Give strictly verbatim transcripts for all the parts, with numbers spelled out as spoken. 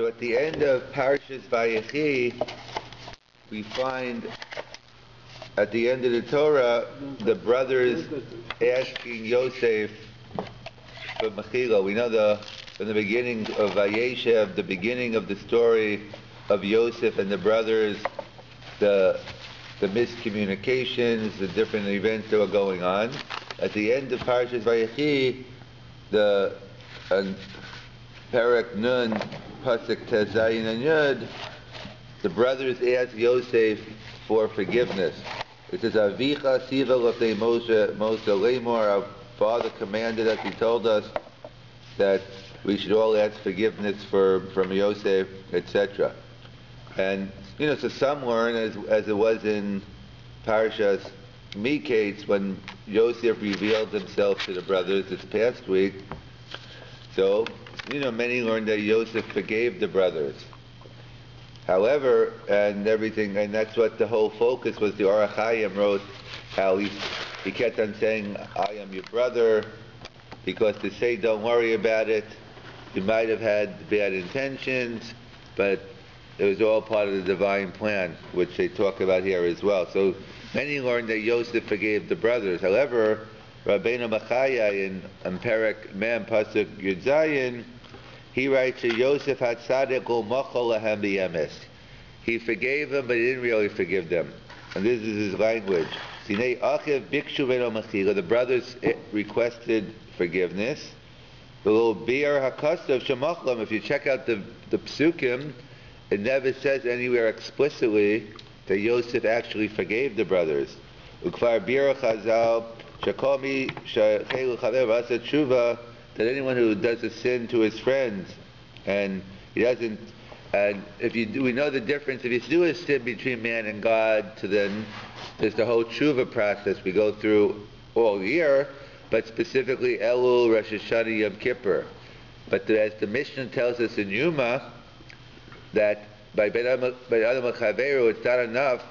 So at the end of Parshas Vayechi, we find at the end of the Torah, the brothers asking Yosef for Mechila. We know the from the beginning of Vayeshev, the beginning of the story of Yosef and the brothers, the the miscommunications, the different events that were going on. At the end of Parshas Vayechi, the uh, Perik Nun, Pasuk Tezayin and Yud, the brothers asked Yosef for forgiveness. It says, Avicha siva l'fnei Moshe, Moshe lemor. Our father commanded us, he told us that we should all ask forgiveness for, from Yosef, et cetera. And, you know, so some learn, as, as it was in Parshas Miketz, when Yosef revealed himself to the brothers this past week. So, you know, many learned that Yosef forgave the brothers. However, and everything, and that's what the whole focus was. The Aruch Chaim wrote how he, he kept on saying, I am your brother, because to say, don't worry about it, you might have had bad intentions, but it was all part of the divine plan, which they talk about here as well. So many learned that Yosef forgave the brothers. However, Rabbeinu Bachya in Perik Mem Pasuk Yud Zayin, he writes that Yosef had Sadeko macholahem b'yemes. He forgave them, but he didn't really forgive them. And this is his language. The brothers requested forgiveness. If you check out the, the Psukim, it never says anywhere explicitly that Yosef actually forgave the brothers. That anyone who does a sin to his friends, and he doesn't, and if you do, we know the difference. If you do a sin between man and God, to then there's the whole tshuva process we go through all year, but specifically Elul, Rosh Hashanah, Yom Kippur. But the, as the Mishnah tells us in Yuma, that by ben adam it's not enough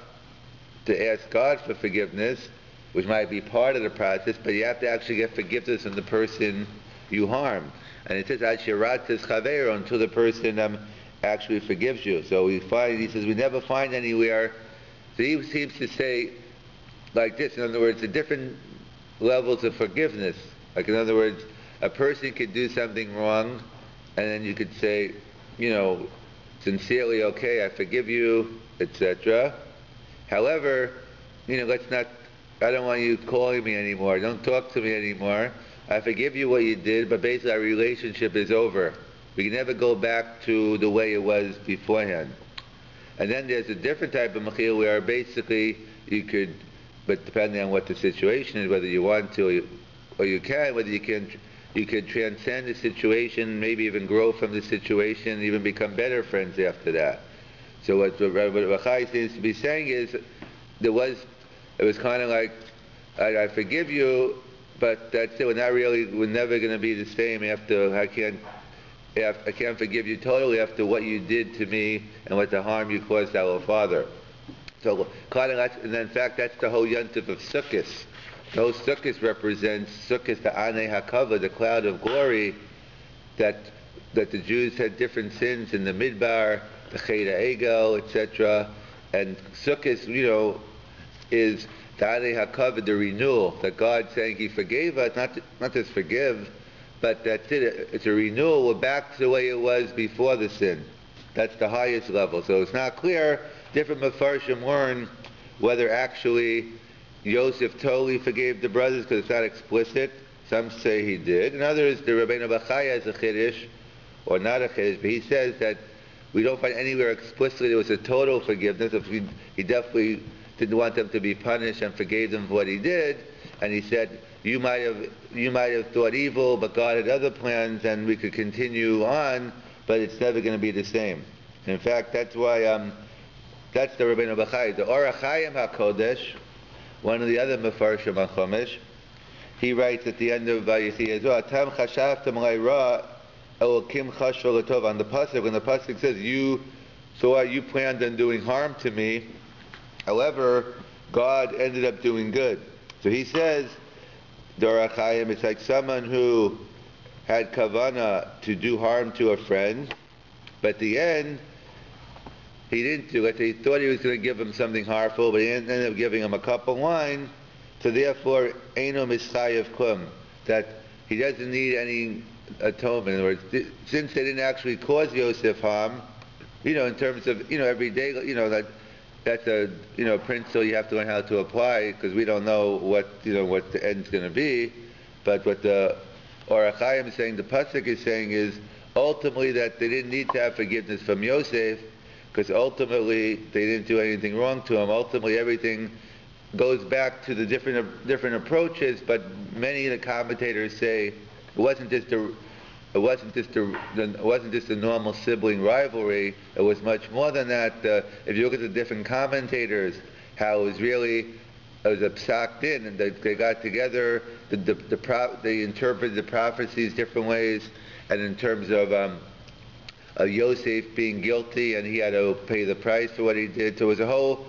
to ask God for forgiveness, which might be part of the process, but you have to actually get forgiveness from the person you harm. And it says, until the person um, actually forgives you. So we find, he says, we never find anywhere. So he seems to say like this, in other words, the different levels of forgiveness. Like in other words, a person could do something wrong, and then you could say, you know, sincerely, okay, I forgive you, et cetera. However, you know, let's not, I don't want you calling me anymore, don't talk to me anymore. I forgive you what you did, but basically our relationship is over. We can never go back to the way it was beforehand. And then there's a different type of mechila where basically you could, but depending on what the situation is, whether you want to or you, or you can, whether you can, you could transcend the situation, maybe even grow from the situation, and even become better friends after that. So what Rabbi Chai seems to be saying is, there was, it was kind of like, I, I forgive you, but that's it. We're not really. We're never going to be the same after. I can't. I can't forgive you totally after what you did to me and what the harm you caused our father. So, and in fact, that's the whole yontif of Sukkos. The whole Sukkos represents Sukkos, the Anei Hakava, the cloud of glory, that that the Jews had different sins in the Midbar, the Cheda Egel, et cetera. And Sukkos, you know, is the renewal, that God saying He forgave us, not to, not just forgive, but that's it. It's a renewal. We're back to the way it was before the sin. That's the highest level. So it's not clear. Different Mefarshim learn whether actually Yosef totally forgave the brothers because it's not explicit. Some say he did, and others the Rabbeinu Bachya is a chiddish or not a chiddish, but he says that we don't find anywhere explicitly there was a total forgiveness. If he, he definitely didn't want them to be punished and forgave them for what he did, and he said, you might have you might have thought evil, but God had other plans, and we could continue on, but it's never going to be the same. And in fact, that's why um, that's the Rabbeinu Bachya. The Aruch Chaim HaKodesh, one of the other Mefarshim HaChomesh, he writes at the end of Vayechi as well, Tam chashaftem le'ra, Elokim chashav le'tov. On the pasuk, when the pasuk says, you saw you planned on doing harm to me, however, God ended up doing good. So he says, Aruch Chaim, it's like someone who had Kavana to do harm to a friend, But at the end, he didn't do it. He thought he was going to give him something harmful, but he ended up giving him a cup of wine. So therefore, Eino Mischayev Kum, that he doesn't need any atonement. In other words, th- since they didn't actually cause Yosef harm, you know, in terms of, you know, every day, you know, that that's a, you know, principle you have to learn how to apply, because we don't know what, you know, what the end's going to be. But what the Orach Chaim is saying, the Pasuk is saying, is ultimately that they didn't need to have forgiveness from Yosef, because ultimately they didn't do anything wrong to him. Ultimately everything goes back to the different different approaches, but many of the commentators say it wasn't just a it wasn't just a it wasn't just a normal sibling rivalry. It was much more than that. Uh, if you look at the different commentators, how it was really it was a psak din, and they, they got together. The the, the pro, they interpreted the prophecies different ways, and in terms of um, of Yosef being guilty, and he had to pay the price for what he did. So it was a whole.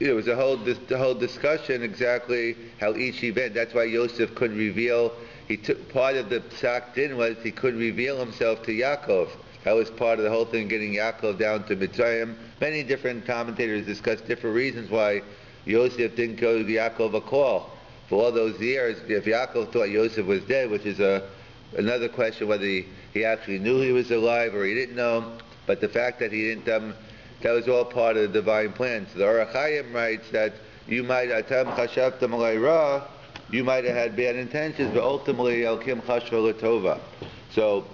It was a whole dis- the whole discussion exactly how each event. That's why Yosef couldn't reveal. He took part of the psak din was he couldn't reveal himself to Yaakov. That was part of the whole thing, getting Yaakov down to Mitzrayim. Many different commentators discussed different reasons why Yosef didn't go to Yaakov a call for all those years. If Yaakov thought Yosef was dead, which is a another question whether he, he actually knew he was alive or he didn't know. But the fact that he didn't. Um, That was all part of the divine plan. So the Orach Chaim writes that you might atam chashavtem alai ra, you might have had bad intentions, but ultimately elkim chashva l'tova. So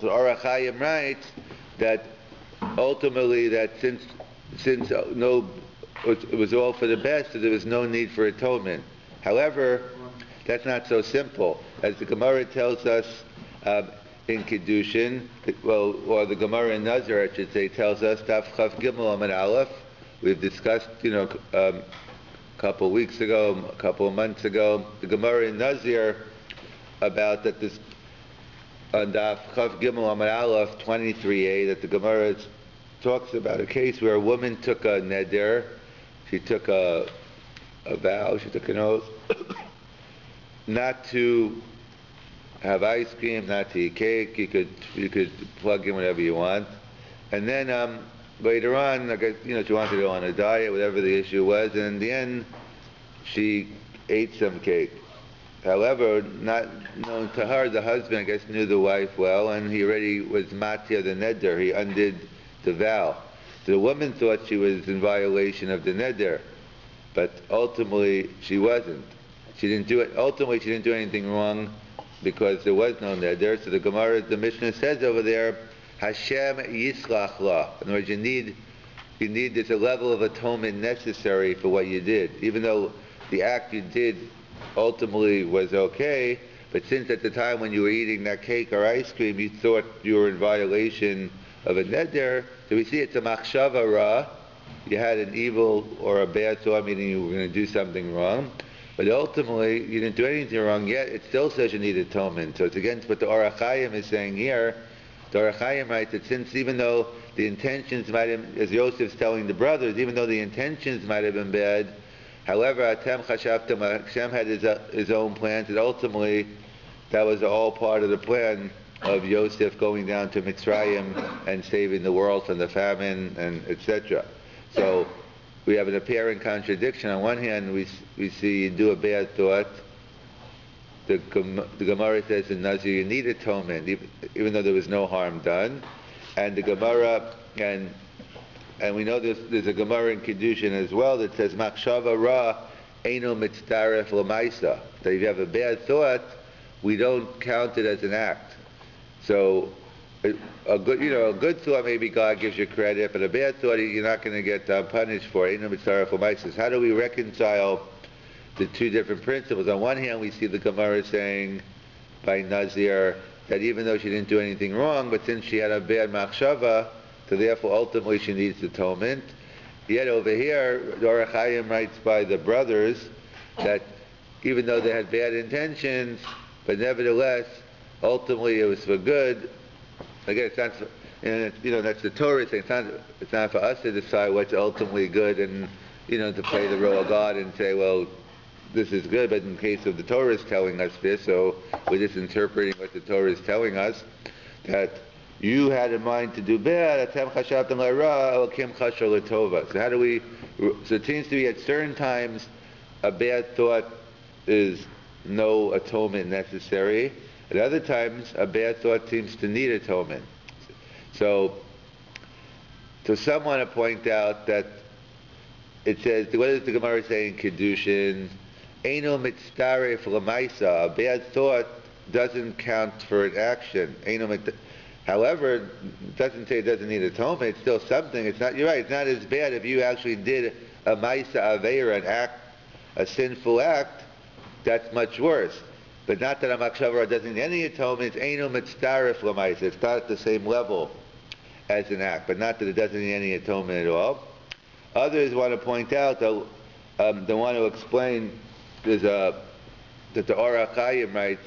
the Orach Chaim writes that ultimately that since since no it was all for the best, so there was no need for atonement. However, that's not so simple, as the Gemara tells us. Um, In Kiddushin, well, or the Gemara in Nazir, I should say, tells us Daf Chaf Gimel Amud Aleph. We've discussed, you know, um, a couple of weeks ago, a couple of months ago, the Gemara in Nazir about that this on Daf Chaf Gimel Amud Aleph twenty-three a that the Gemara talks about a case where a woman took a neder, she took a a vow, she took an oath, not to have ice cream, not to eat cake. You could you could plug in whatever you want, and then um, later on, like I, you know, she wanted to go on a diet, whatever the issue was, and in the end, she ate some cake. However, not known to her, the husband I guess knew the wife well, and he already was matir the neder. He undid the vow. So the woman thought she was in violation of the neder, but ultimately she wasn't. She didn't do it. Ultimately, she didn't do anything wrong, because there was no neder. So the Gemara, the Mishnah says over there, Hashem Yislach La. In other words, you need, you need, there's a level of atonement necessary for what you did. Even though the act you did ultimately was okay, but since at the time when you were eating that cake or ice cream, you thought you were in violation of a neder, so we see it's a machshava ra. You had an evil or a bad thought, meaning you were going to do something wrong. But ultimately, you didn't do anything wrong, yet it still says you need atonement. So it's against what the Orach Chaim is saying here. The Orach Chaim writes that since even though the intentions might have, as Yosef's telling the brothers, even though the intentions might have been bad, however, Atem Chashavtem, Hashem had his, uh, his own plans, and ultimately that was all part of the plan of Yosef going down to Mitzrayim and saving the world from the famine, and et cetera. So we have an apparent contradiction. On one hand, we we see you do a bad thought. The, the Gemara says in Nazir you need atonement, even, even though there was no harm done. And the Gemara, and and we know there's, there's a Gemara in Kiddushin as well that says machshava ra eino mitzdaref lemaisa. That if you have a bad thought, we don't count it as an act. So a good, you know, a good thought, maybe God gives you credit, but a bad thought, you're not going to get uh, punished for it. How do we reconcile the two different principles? On one hand, we see the Gemara saying by Nazir that even though she didn't do anything wrong, but since she had a bad machshava, so therefore ultimately she needs atonement. Yet over here, Orach Chaim writes by the brothers that even though they had bad intentions, but nevertheless, ultimately it was for good. Again, it's not, and you know, that's the Torah thing. It's not, it's not for us to decide what's ultimately good, and you know, to play the role of God and say, well, this is good. But in the case of the Torah is telling us this, so we're just interpreting what the Torah is telling us. That you had in mind to do bad. So how do we, so it seems to be at certain times a bad thought is no atonement necessary. At other times a bad thought seems to need atonement. So, so some want to point out that it says, what is the Gemara saying, Kiddushin? Eino mitztaref l'maisa, a bad thought doesn't count for an action. However, it doesn't say it doesn't need atonement. It's still something. It's not. You're right. It's not as bad if you actually did a ma'isa aveira, an act, a sinful act. That's much worse. But not that a machshava doesn't need any atonement. It's eino mitztaref l'maisa. It's not at the same level as an act, but not that it doesn't need any atonement at all. Others want to point out, though, um, they want to explain there's a, that the Orachayim writes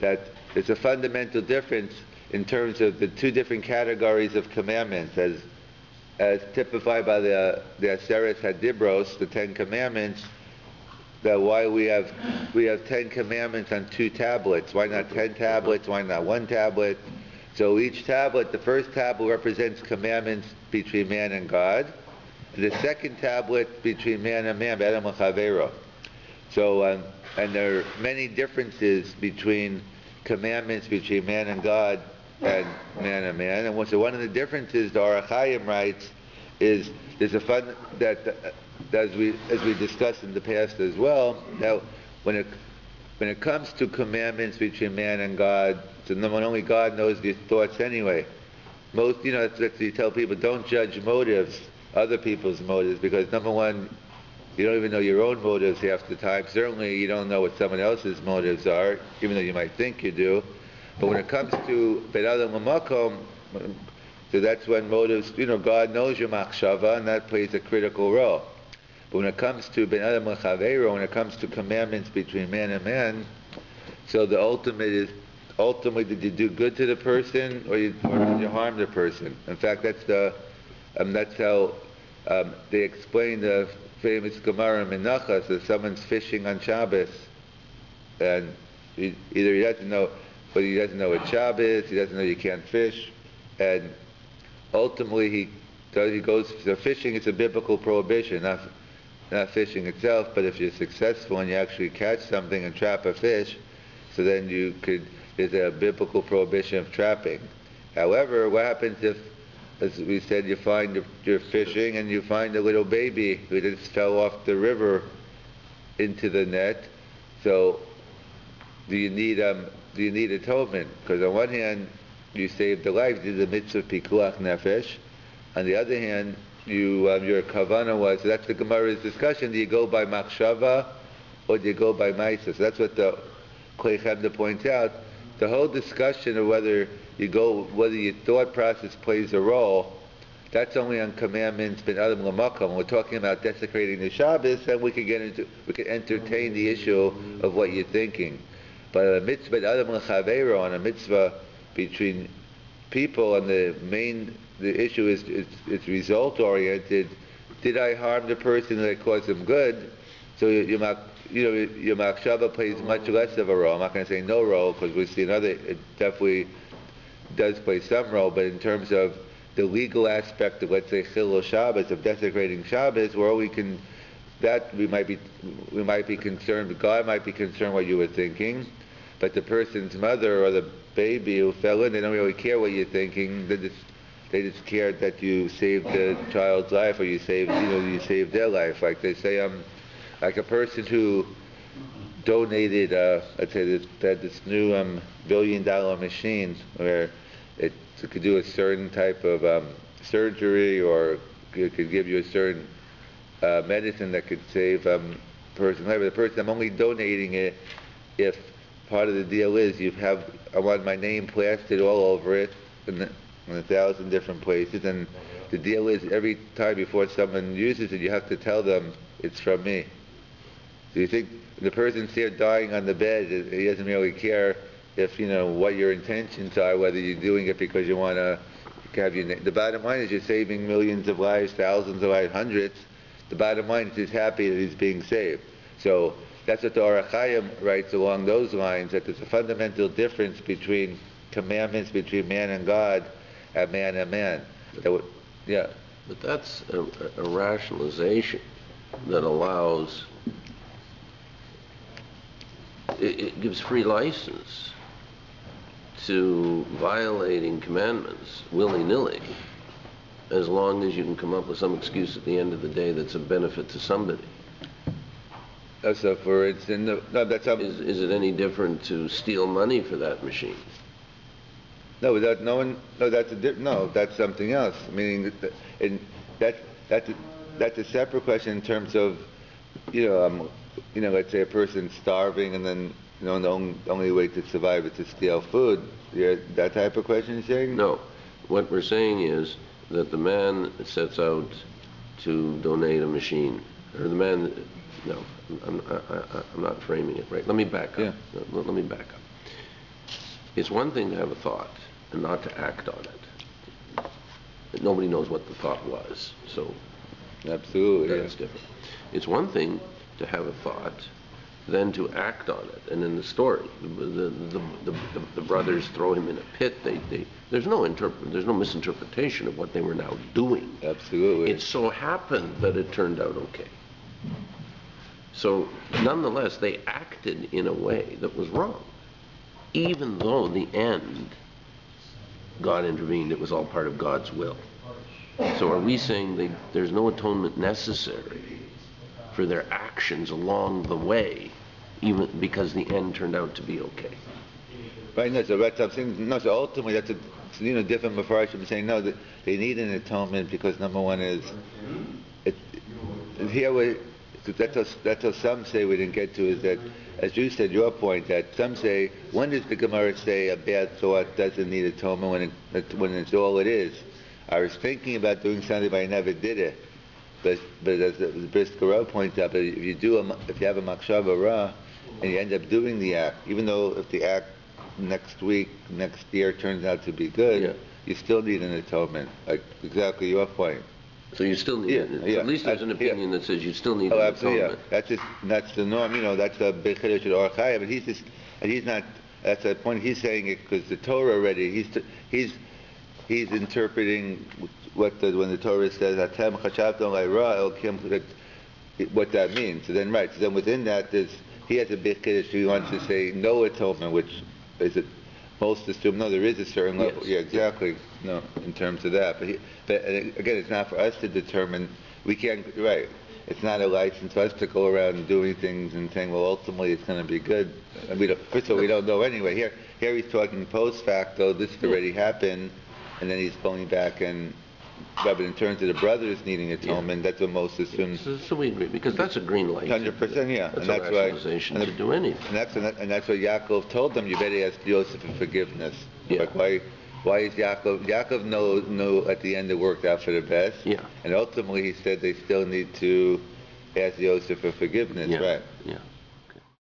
that there's a fundamental difference in terms of the two different categories of commandments, as as typified by the the Aseret Hadibros, the Ten Commandments. That why we have we have Ten Commandments on two tablets. Why not ten tablets? Why not one tablet? So each tablet, the first tablet represents commandments between man and God. The second tablet between man and man, ben adam and chavero. So, um, and there are many differences between commandments between man and God and man and man. And so one of the differences, the Arachayim writes, is there's a fun that, uh, as we as we discussed in the past as well, that when it when it comes to commandments between man and God, so only God knows these thoughts anyway. Most, you know, that's what you tell people, don't judge motives, other people's motives, because number one, you don't even know your own motives half the time. Certainly you don't know what someone else's motives are, even though you might think you do. But when it comes to ben adam lamakom, so that's when motives, you know, God knows your machshava, and that plays a critical role. But when it comes to ben adam lechavero, when it comes to commandments between man and man, so the ultimate is, ultimately, did you do good to the person, or, you, or did you harm the person? In fact, that's the, um, that's how um, they explain the famous Gemara in Menachas, that someone's fishing on Shabbos, and he, either he doesn't know, but he doesn't know it's Shabbos, he doesn't know you can't fish, and ultimately he does, he goes, so fishing is a biblical prohibition, not, not fishing itself, but if you're successful and you actually catch something and trap a fish, so then you could, there's a biblical prohibition of trapping. However, what happens if, as we said, you find you're fishing and you find a little baby who just fell off the river into the net? So, do you need um do you need atonement? Because on one hand, you saved the life, did the mitzvah pikuach nefesh. On the other hand, you um, your kavana was. So that's the Gemara's discussion. Do you go by machshava or do you go by ma'isa? So that's what the Klei Chemda points out. The whole discussion of whether you go, whether your thought process plays a role, that's only on commandments ben adam lamakom. We're talking about desecrating the Shabbos, and we can get into, we can entertain the issue of what you're thinking. But on a mitzvah ben adam lechavero, on a mitzvah between people, and the main, the issue is it's, it's result oriented. Did I harm the person? Did I cause them good? So you, you might, you know, your machshava plays much less of a role. I'm not going to say no role, because we see another, it definitely does play some role, but in terms of the legal aspect of, let's say, chillul Shabbos, of desecrating Shabbos, where we can, that we might be, we might be concerned, God might be concerned what you were thinking, but the person's mother or the baby who fell in, they don't really care what you're thinking. They just, they just care that you saved the child's life, or you saved, you know, you saved their life. Like they say, um. like a person who donated, uh, let's say, this, that this new um, billion-dollar machine where it could do a certain type of um, surgery, or it could give you a certain uh, medicine that could save um, a person's life. But the person, I'm only donating it if part of the deal is you have, I want my name plastered all over it in, the, in a thousand different places, and the deal is every time before someone uses it, you have to tell them it's from me. Do you think the person's here dying on the bed, he doesn't really care if, you know, what your intentions are, whether you're doing it because you want to have your name. The bottom line is you're saving millions of lives, thousands of lives, hundreds. The bottom line is he's happy that he's being saved. So that's what the Arachayim writes along those lines, that there's a fundamental difference between commandments between man and God a man a man. That would, yeah. But that's a, a rationalization that allows, it, it gives free license to violating commandments willy-nilly, as long as you can come up with some excuse at the end of the day that's a benefit to somebody. So for it's in the, no, that's a, is, is it any different to steal money for that machine? No, that no one. No, that's a no. That's something else. Meaning, that, and that that's a, that's a separate question in terms of, you know, um, you know, let's say a person starving and then, you know, the only, only way to survive is to steal food. Yeah, that type of question you're saying? No, what we're saying is that the man sets out to donate a machine, or the man. No, I'm, I, I'm not framing it right. Let me back up. Yeah. Let, let me back up. It's one thing to have a thought and not to act on it. But nobody knows what the thought was, so absolutely, that's yeah. different. It's one thing to have a thought, then to act on it. And in the story, the the, the, the, the, the brothers throw him in a pit. They, they there's no interpret there's no misinterpretation of what they were now doing. Absolutely. It so happened that it turned out okay. So, nonetheless, they acted in a way that was wrong, even though in the end, God intervened. It was all part of God's will. So are we saying they, there's no atonement necessary for their actions along the way, even because the end turned out to be okay? Right, no, so that's what I'm saying. No, so ultimately, that's a, you know, different Mefarshim saying, no, that they need an atonement because number one is, it, here we... That's what, that's what some say we didn't get to, is that, as you said, your point, that some say, when does the Gemara say a bad thought doesn't need atonement when, it, when it's all it is? I was thinking about doing something, but I never did it. But, but as the Brisker Rov points out, if you, do a, if you have a machshava, ra, and you end up doing the act, even though if the act next week, next year turns out to be good, yeah. you still need an atonement, like exactly your point. So you still need yeah, it. So yeah, at least there's an opinion yeah. that says you still need oh, an absolutely, atonement. Yeah. That's just, that's the norm, you know, that's the big chiddish or chaya, but he's just, and he's not, that's the point, he's saying it because the Torah already, he's, he's, he's interpreting what the, when the Torah says, Atem chashavtem la'ra el kim, what that means. So then, right, so then within that, there's, he has a big chiddish, he wants to say no atonement, which is a, most assume, no, there is a certain level, yes. yeah, exactly, no, in terms of that. But, he, but again, it's not for us to determine, we can't, right, it's not a license for us to go around and doing things and saying, well, ultimately it's going to be good. And we don't, first of all, we don't know anyway. Here here he's talking post facto, this already yeah. happened, and then he's going back and, but in terms of the brothers needing atonement, yeah. that's what most assumes. Yeah, so, so we agree, because that's a green light. one hundred percent, yeah. That's and a that's rationalization why, and to the, do anything. And that's, and that's what Yaakov told them, you better ask Yosef for forgiveness. Yeah. Like why, why is Yaakov, Yaakov knows, knew at the end it worked out for the best, yeah. and ultimately he said they still need to ask Yosef for forgiveness, yeah. right? Yeah.